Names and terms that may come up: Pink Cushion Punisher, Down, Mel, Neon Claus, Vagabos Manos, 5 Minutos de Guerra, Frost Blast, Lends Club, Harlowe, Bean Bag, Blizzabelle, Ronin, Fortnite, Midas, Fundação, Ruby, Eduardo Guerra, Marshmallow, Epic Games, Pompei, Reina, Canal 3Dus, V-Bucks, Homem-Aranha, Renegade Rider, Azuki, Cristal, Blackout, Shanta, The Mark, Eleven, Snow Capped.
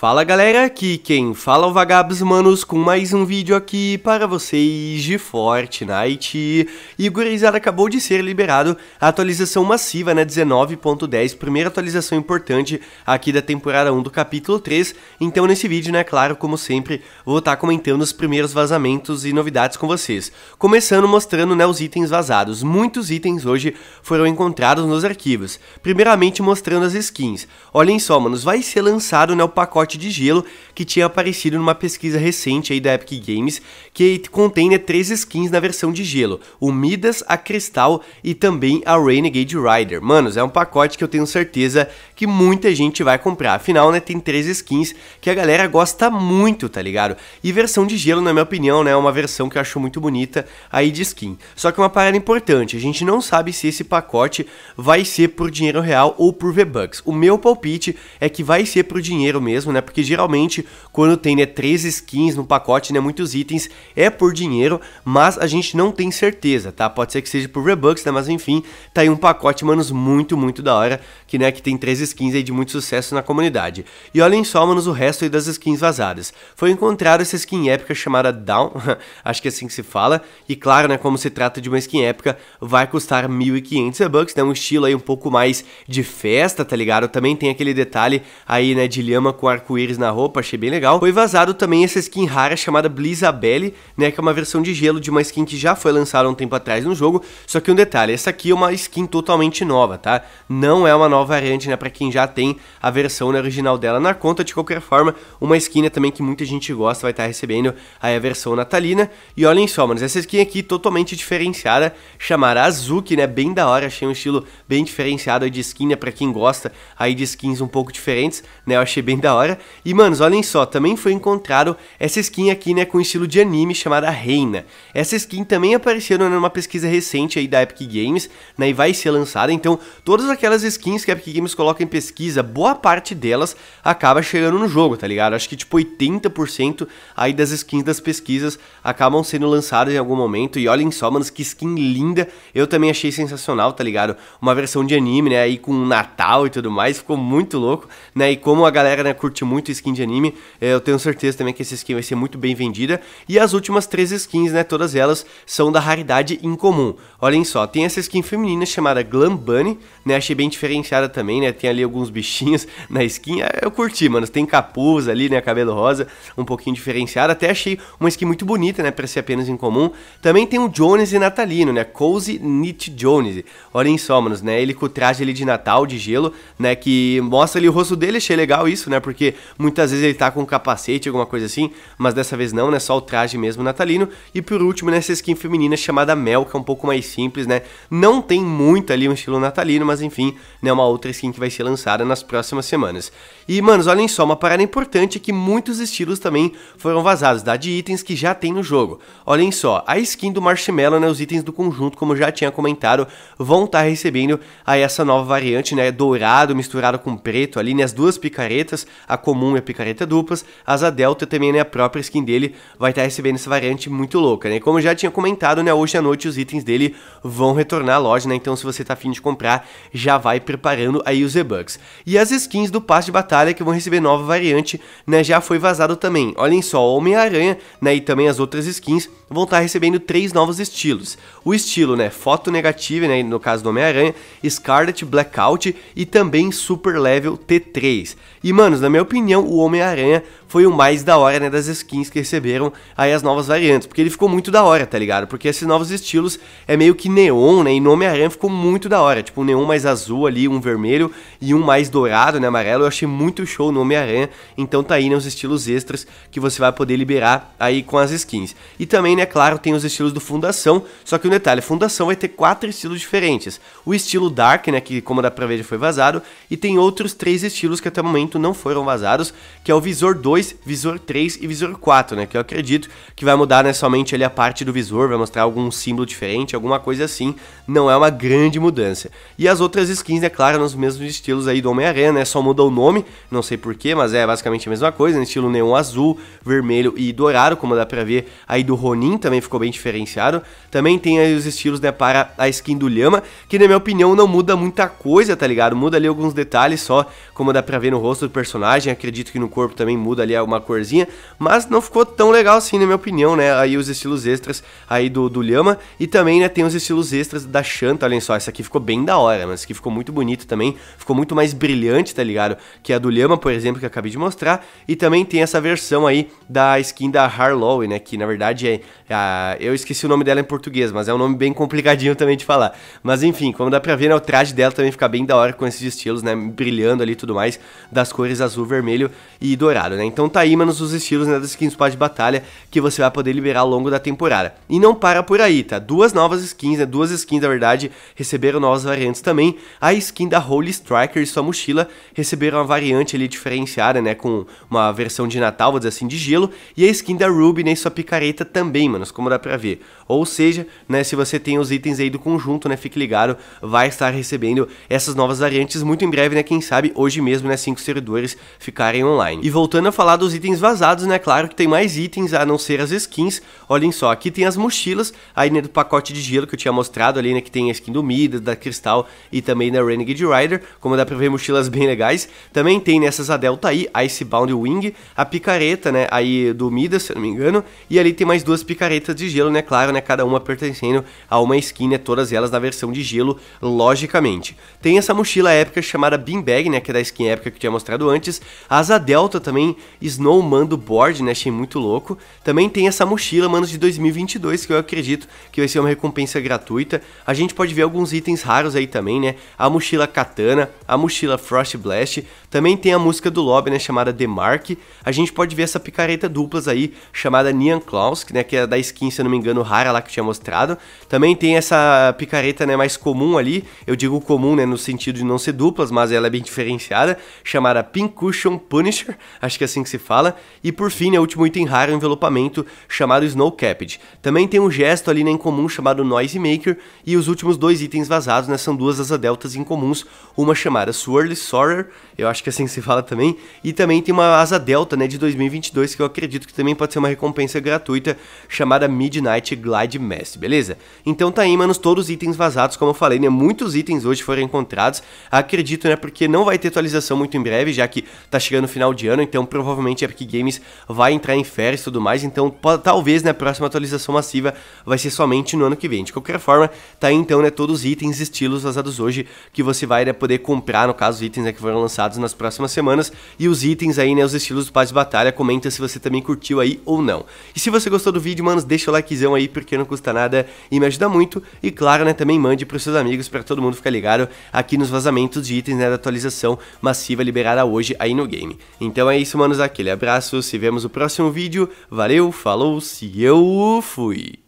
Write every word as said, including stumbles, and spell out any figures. Fala galera, aqui quem fala é o Vagabos Manos com mais um vídeo aqui para vocês de Fortnite. E gurizada, acabou de ser liberado a atualização massiva, né, dezenove ponto dez, primeira atualização importante aqui da temporada um do capítulo três. Então nesse vídeo, né, claro, como sempre, vou estar comentando os primeiros vazamentos e novidades com vocês. Começando mostrando, né, os itens vazados. Muitos itens hoje foram encontrados nos arquivos. Primeiramente mostrando as skins. Olhem só, manos, vai ser lançado, né, o pacote de gelo que tinha aparecido numa pesquisa recente aí da Epic Games, que contém, né, três skins na versão de gelo: o Midas, a Cristal e também a Renegade Rider. Manos, é um pacote que eu tenho certeza que muita gente vai comprar, afinal, né, tem três skins que a galera gosta muito, tá ligado? E versão de gelo, na minha opinião, né, é uma versão que eu acho muito bonita aí de skin. Só que uma parada importante, a gente não sabe se esse pacote vai ser por dinheiro real ou por V-Bucks. O meu palpite é que vai ser por dinheiro mesmo, né? Porque geralmente quando tem, né, três skins no pacote, né, muitos itens, é por dinheiro, mas a gente não tem certeza, tá? Pode ser que seja por V-Bucks, né? Mas enfim, tá aí um pacote, manos, muito, muito da hora, que, né, que tem três skins aí de muito sucesso na comunidade. E olhem só, manos, o resto aí das skins vazadas. Foi encontrada essa skin épica chamada Down, acho que é assim que se fala, e claro, né, como se trata de uma skin épica, vai custar mil e quinhentos V-Bucks, né, um estilo aí um pouco mais de festa, tá ligado? Também tem aquele detalhe aí, né, de lhama com arco arco-íris na roupa, achei bem legal. Foi vazado também essa skin rara chamada Blizzabelle, né, que é uma versão de gelo de uma skin que já foi lançada um tempo atrás no jogo, só que um detalhe, essa aqui é uma skin totalmente nova, tá? Não é uma nova variante, né, pra quem já tem a versão, né, original dela na conta. De qualquer forma, uma skin, né, também que muita gente gosta, vai estar recebendo aí a versão natalina. E olhem só, manos, essa skin aqui totalmente diferenciada, chamada Azuki, né, bem da hora, achei um estilo bem diferenciado aí de skin, né, pra quem gosta aí de skins um pouco diferentes, né, eu achei bem da hora. E, manos, olhem só, também foi encontrado essa skin aqui, né, com estilo de anime chamada Reina. Essa skin também apareceu, né, numa pesquisa recente aí da Epic Games, né, e vai ser lançada. Então, todas aquelas skins que a Epic Games coloca em pesquisa, boa parte delas acaba chegando no jogo, tá ligado? Acho que, tipo, oitenta por cento aí das skins das pesquisas acabam sendo lançadas em algum momento. E olhem só, manos, que skin linda. Eu também achei sensacional, tá ligado? Uma versão de anime, né, aí com o Natal e tudo mais, ficou muito louco, né, e como a galera, né, curtiu muito skin de anime, eu tenho certeza também que essa skin vai ser muito bem vendida. E as últimas três skins, né, todas elas são da raridade incomum. Olhem só, tem essa skin feminina chamada Glam Bunny, né, achei bem diferenciada também, né, tem ali alguns bichinhos na skin, eu curti, mano, tem capuz ali, né, cabelo rosa, um pouquinho diferenciada, até achei uma skin muito bonita, né, pra ser apenas incomum. Também tem o Jonesy natalino, né, Cozy Knit Jonesy, olhem só, manos, né, ele com o traje ali de Natal, de gelo, né, que mostra ali o rosto dele, achei legal isso, né, porque muitas vezes ele tá com um capacete, alguma coisa assim, mas dessa vez não, né, só o traje mesmo natalino. E por último, né, essa skin feminina chamada Mel, que é um pouco mais simples, né, não tem muito ali um estilo natalino, mas enfim, né, uma outra skin que vai ser lançada nas próximas semanas. E, manos, olhem só, uma parada importante é que muitos estilos também foram vazados, tá, de itens que já tem no jogo. Olhem só, a skin do Marshmallow, né, os itens do conjunto, como eu já tinha comentado, vão estar recebendo aí essa nova variante, né, dourado misturado com preto ali, né, as duas picaretas, a comum e a picareta duplas, asa delta também, né, a própria skin dele vai estar recebendo essa variante muito louca, né, como eu já tinha comentado, né, hoje à noite os itens dele vão retornar à loja, né, então se você tá afim de comprar, já vai preparando aí os V-Bucks. E as skins do passe de batalha que vão receber nova variante, né, já foi vazado também. Olhem só, o Homem-Aranha, né, e também as outras skins vão estar recebendo três novos estilos. O estilo, né, foto negativa, né, no caso do Homem-Aranha, Scarlet, Blackout e também Super Level T três. E, manos, na minha opinião, o Homem-Aranha foi o mais da hora, né, das skins que receberam aí as novas variantes, porque ele ficou muito da hora, tá ligado? Porque esses novos estilos é meio que neon, né, e no Homem-Aranha ficou muito da hora, tipo um neon mais azul ali, um vermelho e um mais dourado, né, amarelo. Eu achei muito show no Homem-Aranha, então tá aí, né, os estilos extras que você vai poder liberar aí com as skins. E também, né, claro, tem os estilos do Fundação, só que um detalhe, Fundação vai ter quatro estilos diferentes, o estilo Dark, né, que como dá pra ver já foi vazado, e tem outros três estilos que até o momento não foram vazados, que é o Visor dois, dois, visor três e visor quatro, né? Que eu acredito que vai mudar, né, somente ali a parte do visor, vai mostrar algum símbolo diferente, alguma coisa assim. Não é uma grande mudança. E as outras skins, é claro, nos mesmos estilos aí do Homem-Aranha, né? Só muda o nome, não sei porquê, mas é basicamente a mesma coisa, né? Estilo neon azul, vermelho e dourado, como dá pra ver aí do Ronin, também ficou bem diferenciado. Também tem aí os estilos, né, para a skin do Llama, que na minha opinião não muda muita coisa, tá ligado? Muda ali alguns detalhes só, como dá pra ver no rosto do personagem, acredito que no corpo também muda ali alguma corzinha, mas não ficou tão legal assim, na minha opinião, né? Aí os estilos extras aí do, do Llama, e também, né, tem os estilos extras da Shanta, olhem só, essa aqui ficou bem da hora, mas essa aqui ficou muito bonita também, ficou muito mais brilhante, tá ligado? Que a do Llama, por exemplo, que eu acabei de mostrar, e também tem essa versão aí da skin da Harlowe, né, que na verdade é, a, eu esqueci o nome dela em português, mas é um nome bem complicadinho também de falar, mas enfim, como dá pra ver, né, o traje dela também fica bem da hora com esses estilos, né, brilhando ali e tudo mais, das cores azul, vermelho e dourado, né? Então tá aí, manos, os estilos, né, das skins do passe de batalha que você vai poder liberar ao longo da temporada. E não para por aí, tá? Duas novas skins, né? Duas skins, na verdade, receberam novas variantes também. A skin da Holy Striker e sua mochila receberam uma variante ali diferenciada, né? Com uma versão de Natal, vou dizer assim, de gelo. E a skin da Ruby, né, e sua picareta também, manos, como dá pra ver. Ou seja, né, se você tem os itens aí do conjunto, né, fique ligado, vai estar recebendo essas novas variantes muito em breve, né? Quem sabe hoje mesmo, né, cinco servidores ficarem online. E voltando a falar dos itens vazados, né, claro que tem mais itens a não ser as skins. Olhem só, aqui tem as mochilas aí, né, do pacote de gelo que eu tinha mostrado ali, né, que tem a skin do Midas, da Cristal e também da Renegade Rider, como dá pra ver, mochilas bem legais. Também tem nessas, né, a Delta I, Icebound Wing, a picareta, né, aí do Midas, se eu não me engano, e ali tem mais duas picaretas de gelo, né, claro, né, cada uma pertencendo a uma skin, né, todas elas na versão de gelo, logicamente. Tem essa mochila épica chamada Bean Bag, né, que é da skin épica que eu tinha mostrado antes, a Asa Delta também, Snowmando Board, né, achei muito louco. Também tem essa mochila, manos, de dois mil e vinte e dois, que eu acredito que vai ser uma recompensa gratuita. A gente pode ver alguns itens raros aí também, né, a mochila Katana, a mochila Frost Blast, também tem a música do lobby, né, chamada The Mark. A gente pode ver essa picareta duplas aí, chamada Neon Claus, né, que é da skin, se eu não me engano, rara lá que eu tinha mostrado. Também tem essa picareta, né, mais comum ali, eu digo comum, né, no sentido de não ser duplas, mas ela é bem diferenciada, chamada Pink Cushion Punisher, acho que é assim que se fala. E por fim, né, o último item raro, envelopamento, chamado Snow Capped. Também tem um gesto ali, né, incomum, chamado Noise Maker. E os últimos dois itens vazados, né, são duas asa deltas incomuns, uma chamada Swirly Sorrer, eu acho que é assim que se fala também, e também tem uma asa delta, né, de dois mil e vinte e dois, que eu acredito que também pode ser uma recompensa gratuita, chamada Midnight Glide Mass, beleza? Então tá aí, manos, todos os itens vazados, como eu falei, né, muitos itens hoje foram encontrados, acredito, né, porque não vai ter atualização muito em breve, já que tá chegando o final de ano, então provavelmente a Epic Games vai entrar em férias e tudo mais, então pode, talvez, né, a próxima atualização massiva vai ser somente no ano que vem. De qualquer forma, tá aí então, né, todos os itens, estilos vazados hoje, que você vai, né, poder comprar, no caso, os itens, né, que foram lançados nas próximas semanas, e os itens aí, né, os estilos do passe de batalha. Comenta se você também curtiu aí ou não. E se você gostou do vídeo, manos, deixa o likezão aí, porque não custa nada e me ajuda muito. E claro, né, também mande pros seus amigos, pra todo mundo ficar ligado aqui nos vazamentos de itens, né, da atualização massiva liberada hoje aí no game. Então é isso, manos, aquele abraço, se vemos no próximo vídeo, valeu, falou, se eu fui!